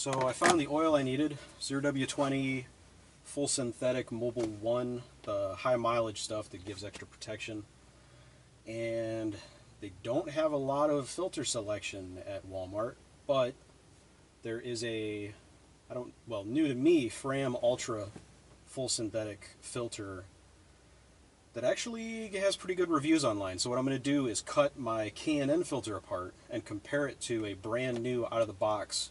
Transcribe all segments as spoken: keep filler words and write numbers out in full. So I found the oil I needed, zero W twenty full synthetic Mobil one, the high mileage stuff that gives extra protection. And they don't have a lot of filter selection at Walmart, but there is a, I don't, well, new to me, Fram Ultra full synthetic filter that actually has pretty good reviews online. So what I'm going to do is cut my K and N filter apart and compare it to a brand new out-of-the-box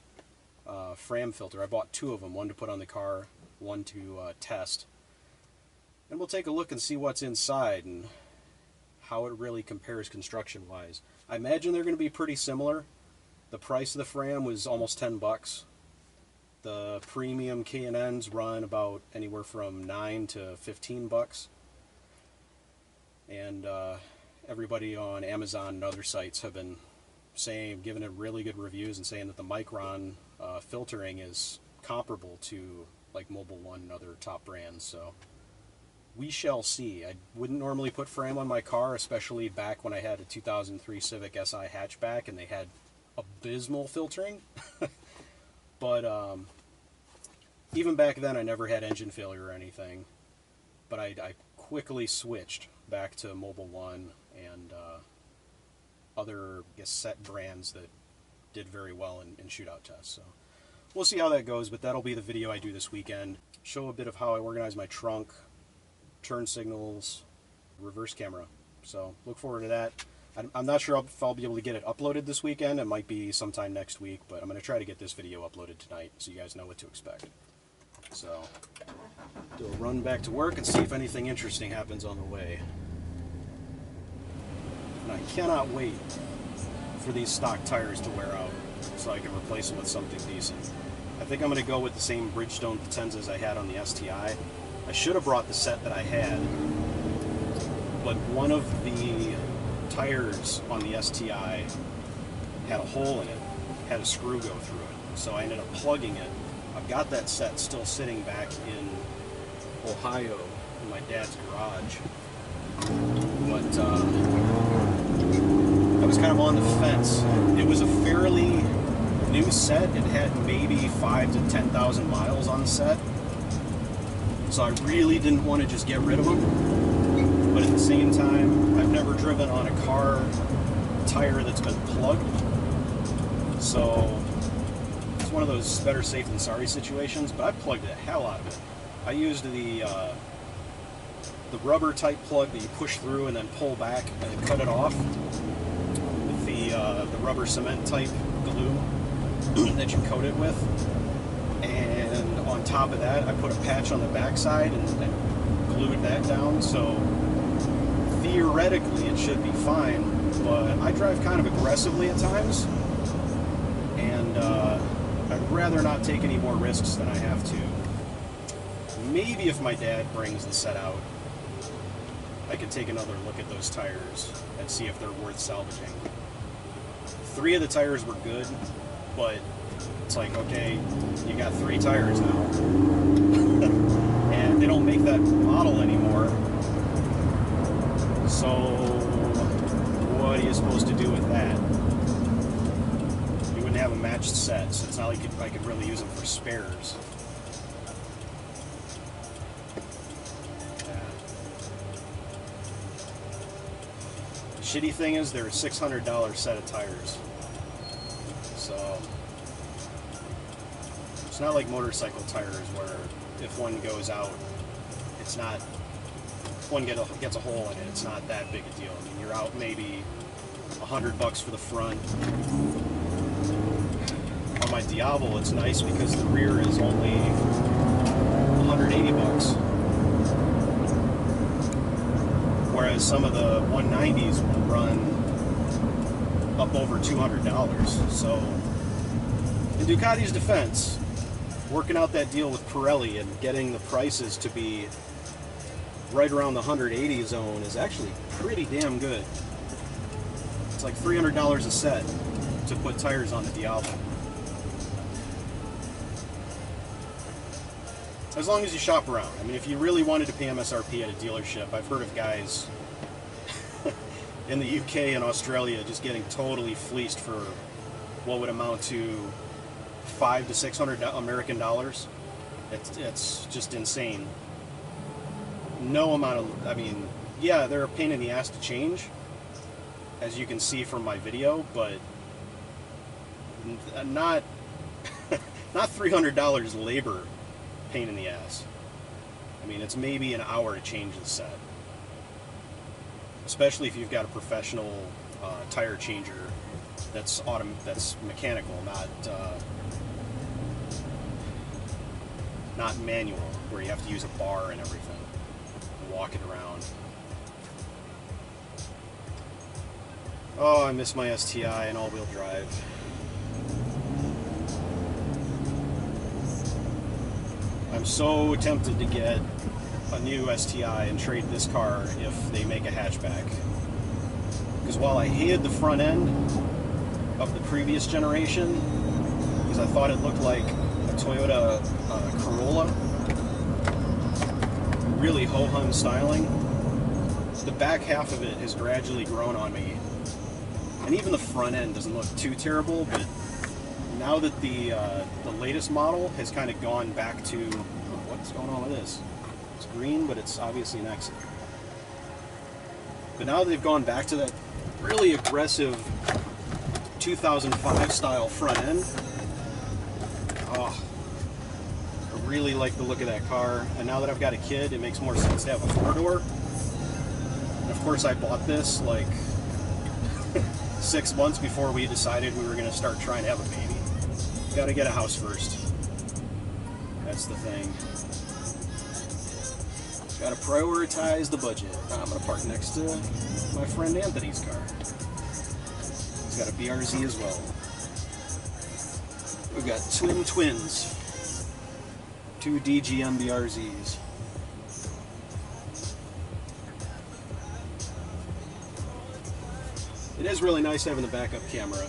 uh, Fram filter. I bought two of them, one to put on the car, one to uh, test. And we'll take a look and see what's inside and how it really compares construction-wise. I imagine they're going to be pretty similar. The price of the Fram was almost ten bucks. The premium K and N's run about anywhere from nine to fifteen bucks. And uh, everybody on Amazon and other sites have been saying, giving it really good reviews and saying that the Micron uh, filtering is comparable to like Mobil one and other top brands. So we shall see. I wouldn't normally put Fram on my car, especially back when I had a two thousand three Civic S I hatchback and they had abysmal filtering. But um, even back then I never had engine failure or anything. But I, I quickly switched back to Mobil one and uh, other, I guess, set brands that did very well in, in shootout tests. So we'll see how that goes, but that'll be the video I do this weekend. Show a bit of how I organize my trunk, turn signals, reverse camera. So look forward to that. I'm, I'm not sure if I'll be able to get it uploaded this weekend. It might be sometime next week, but I'm going to try to get this video uploaded tonight so you guys know what to expect. So do a run back to work and see if anything interesting happens on the way. And I cannot wait for these stock tires to wear out so I can replace them with something decent. I think I'm going to go with the same Bridgestone Potenzas I had on the S T I. I should have brought the set that I had, but one of the tires on the S T I had a hole in it, had a screw go through it, so I ended up plugging it. I've got that set still sitting back in Ohio in my dad's garage, but uh, I was kind of on the fence. It was a fairly new set. It had maybe five to ten thousand miles on the set, so I really didn't want to just get rid of them. But at the same time, I've never driven on a car tire that's been plugged, so it's one of those better safe than sorry situations, but I plugged the hell out of it. I used the uh, the rubber type plug that you push through and then pull back and cut it off with the, uh, the rubber cement type glue that you coat it with. And on top of that, I put a patch on the backside and, and glued that down. So theoretically, it should be fine, but I drive kind of aggressively at times. And uh, I'd rather not take any more risks than I have to. Maybe if my dad brings the set out, I could take another look at those tires and see if they're worth salvaging. Three of the tires were good, but it's like, okay, you got three tires now. And they don't make that model anymore. So what are you supposed to do with that? Have a matched set, so it's not like I could really use them for spares. Yeah. The shitty thing is they're a six hundred dollar set of tires, so it's not like motorcycle tires where if one goes out, it's not, if one get a, gets a hole in it, it's not that big a deal. I mean, you're out maybe a hundred bucks for the front. On my Diablo, it's nice because the rear is only one hundred eighty bucks, whereas some of the one nineties will run up over two hundred dollars. So, in Ducati's defense, working out that deal with Pirelli and getting the prices to be right around the one hundred eighty zone is actually pretty damn good. It's like three hundred dollars a set to put tires on the Diablo. As long as you shop around. I mean, if you really wanted to pay M S R P at a dealership, I've heard of guys in the U K and Australia just getting totally fleeced for what would amount to five to six hundred American dollars. It's, it's just insane. No amount of, I mean, yeah, they're a pain in the ass to change, as you can see from my video, but not not three hundred dollars labor pain in the ass. I mean, it's maybe an hour to change the set, especially if you've got a professional uh, tire changer that's autom that's mechanical, not uh, not manual, where you have to use a bar and everything, and walk it around. Oh, I miss my S T I and all-wheel drive. I'm so tempted to get a new S T I and trade this car if they make a hatchback. Because while I hated the front end of the previous generation, because I thought it looked like a Toyota uh, Corolla, really ho-hum styling, the back half of it has gradually grown on me. And even the front end doesn't look too terrible, but now that the uh, the latest model has kind of gone back to, oh, what's going on with this? It's green, but it's obviously an exit. But now they've gone back to that really aggressive two thousand five style front end. Oh, I really like the look of that car. And now that I've got a kid, it makes more sense to have a four-door. And of course I bought this like six months before we decided we were going to start trying to have a baby. Got to get a house first. That's the thing. Got to prioritize the budget. I'm going to park next to my friend Anthony's car. He's got a B R Z as well. We've got twin twins. Two D G M B R Zs. It is really nice having the backup camera.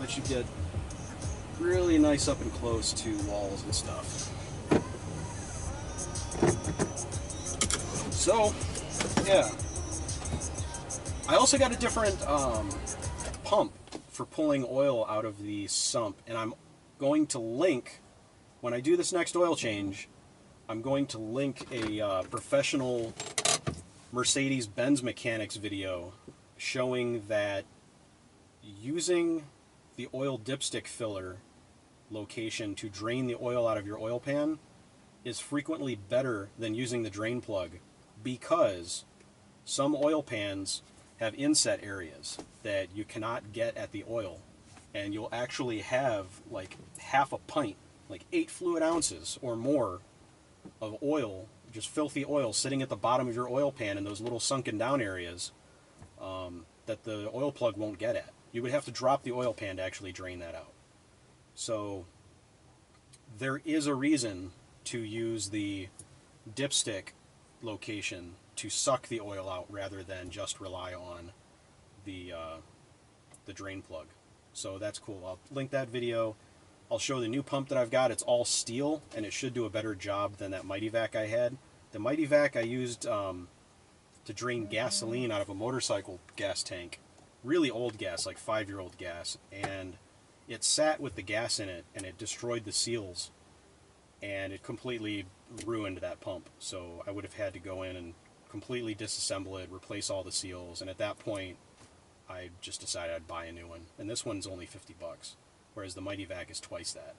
Lets you get really nice up and close to walls and stuff. So, yeah. I also got a different um, pump for pulling oil out of the sump, and I'm going to link, when I do this next oil change, I'm going to link a uh, professional Mercedes-Benz mechanics video showing that using the oil dipstick filler location to drain the oil out of your oil pan is frequently better than using the drain plug, because some oil pans have inset areas that you cannot get at the oil, and you'll actually have like half a pint, like eight fluid ounces or more of oil, just filthy oil sitting at the bottom of your oil pan in those little sunken down areas Um, that the oil plug won't get at. You would have to drop the oil pan to actually drain that out. So there is a reason to use the dipstick location to suck the oil out rather than just rely on the, uh, the drain plug. So that's cool. I'll link that video. I'll show the new pump that I've got. It's all steel, and it should do a better job than that Mighty Vac I had. The Mighty Vac I used... Um, to drain gasoline out of a motorcycle gas tank. Really old gas, like five-year-old gas, and it sat with the gas in it, and it destroyed the seals, and it completely ruined that pump. So I would have had to go in and completely disassemble it, replace all the seals, and at that point, I just decided I'd buy a new one. And this one's only fifty bucks, whereas the Mighty Vac is twice that.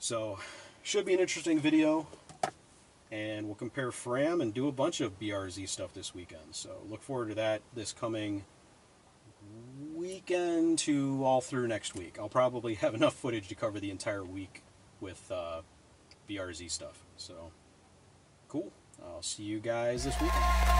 So, should be an interesting video. And we'll compare Fram and do a bunch of B R Z stuff this weekend. So look forward to that this coming weekend to all through next week. I'll probably have enough footage to cover the entire week with uh, B R Z stuff. So cool. I'll see you guys this weekend.